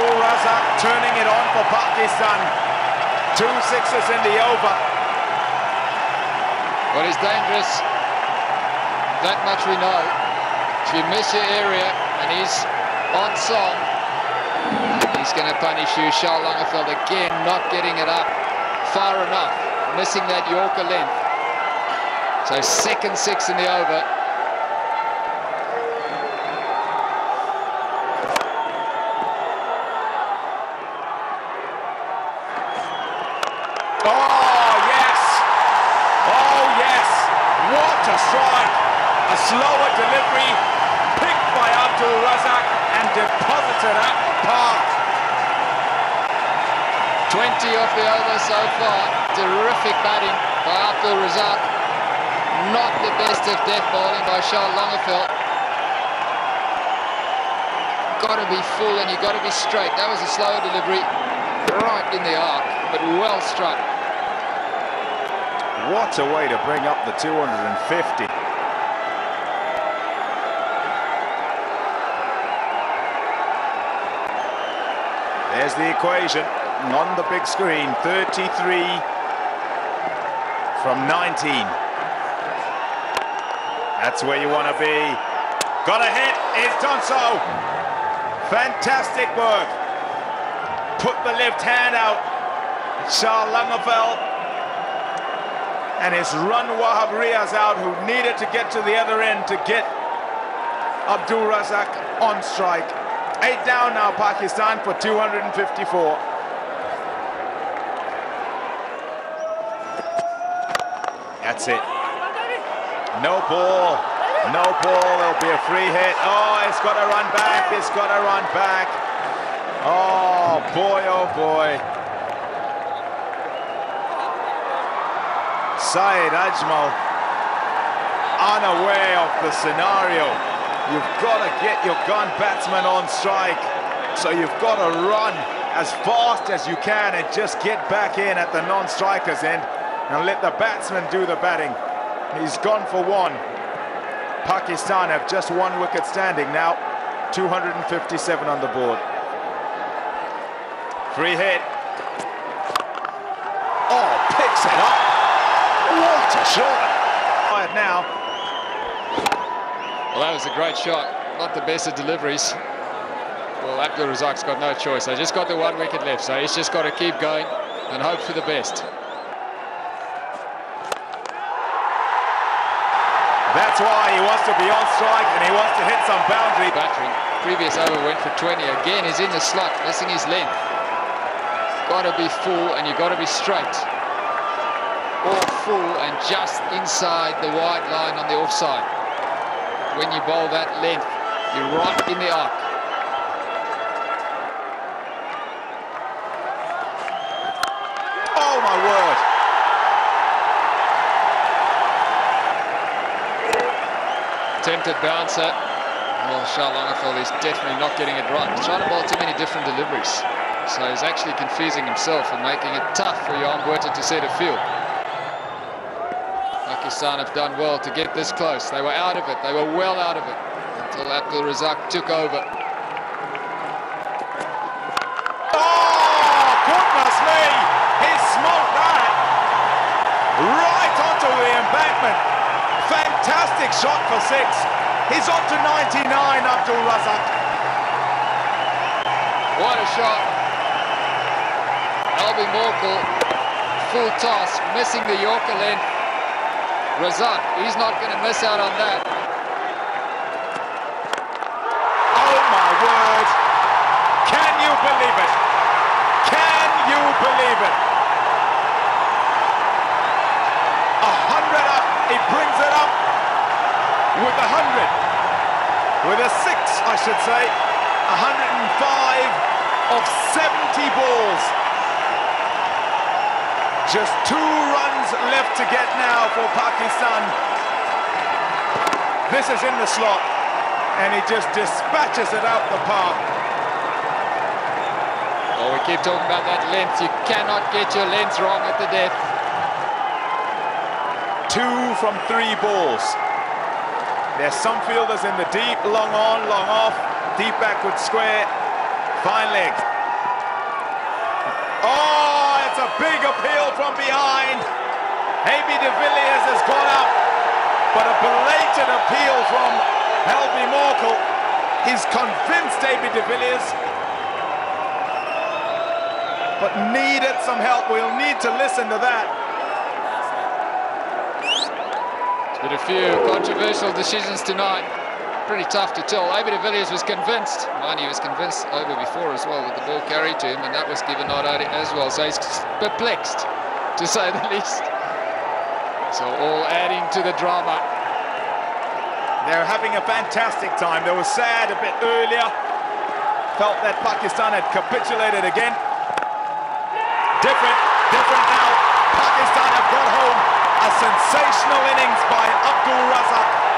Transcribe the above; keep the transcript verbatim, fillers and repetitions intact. Abdul Razzaq turning it on for Pakistan. Two sixes in the over. Well, it's dangerous. That much we know. If you miss your area and he's on song, he's going to punish you. Charl Langeveldt again not getting it up far enough, missing that Yorker length. So second six in the over. Oh yes, oh yes, what a strike, a slower delivery picked by Abdul Razzaq and deposited at the park. twenty off the over so far, terrific batting by Abdul Razzaq, not the best of death bowling by Charl Langeveldt. Got to be full and you've got to be straight. That was a slower delivery right in the arc, but well struck. What a way to bring up the two hundred fifty. There's the equation on the big screen, thirty-three from nineteen. That's where you want to be. Got a hit, it's done so. Fantastic work. Put the left hand out. Charl Langeveldt and his run Wahab Riaz out, who needed to get to the other end to get Abdul Razzaq on strike. Eight down now, Pakistan, for two hundred fifty-four. That's it. No ball. No ball. There'll be a free hit. Oh, it's got to run back. It's got to run back. Oh, boy, oh, boy. Saeed Ajmal unaware of the scenario. You've got to get your gun batsman on strike. So you've got to run as fast as you can and just get back in at the non-striker's end. And let the batsman do the batting. He's gone for one. Pakistan have just one wicket standing now. two hundred fifty-seven on the board. Free hit. Oh, picks it up. What a shot. Right now. Well, that was a great shot. Not the best of deliveries. Well, Abdul Razzaq's got no choice. They just got the one wicket left, so he's just got to keep going and hope for the best. That's why he wants to be on strike and he wants to hit some boundary. Battering. Previous over went for twenty. Again, he's in the slot, missing his length. Got to be full and you've got to be straight. Or full and just inside the wide line on the offside. When you bowl that length, you're right in the arc. Oh, my word. Attempted bouncer. Well, Charl Langeveldt is definitely not getting it right. He's trying to bowl too many different deliveries. So he's actually confusing himself and making it tough for Jan Boerter to set a field. Pakistan have done well to get this close. They were out of it. They were well out of it until Abdul Razzaq took over. Oh, goodness me! He smoked that! Right onto the embankment. Fantastic shot for six. He's on to ninety-nine, Abdul Razzaq. What a shot. Albie Morkel, full toss, missing the Yorker length. Razzaq, he's not going to miss out on that. Oh, my word. Can you believe it? Can you believe it? A hundred up. He brings it up with a hundred, with a six, I should say, one hundred five of seventy balls. Just two runs left to get now for Pakistan. This is in the slot, and he just dispatches it out the park. Well, we keep talking about that length. You cannot get your length wrong at the death. Two from three balls. There's some fielders in the deep, long on, long off, deep backward square. Fine leg. Oh, it's a big appeal from behind. A B de Villiers has gone up, but a belated appeal from Albie Morkel. He's convinced A B de Villiers, but needed some help. We'll need to listen to that. But a few controversial decisions tonight. Pretty tough to tell. A B de Villiers was convinced. Mind you, was convinced over before as well that the ball carried to him, and that was given not out as well. So he's perplexed, to say the least. So all adding to the drama. They're having a fantastic time. They were sad a bit earlier. Felt that Pakistan had capitulated again. Different, different now. Pakistan have got home. A sensational innings by Abdul Razzaq.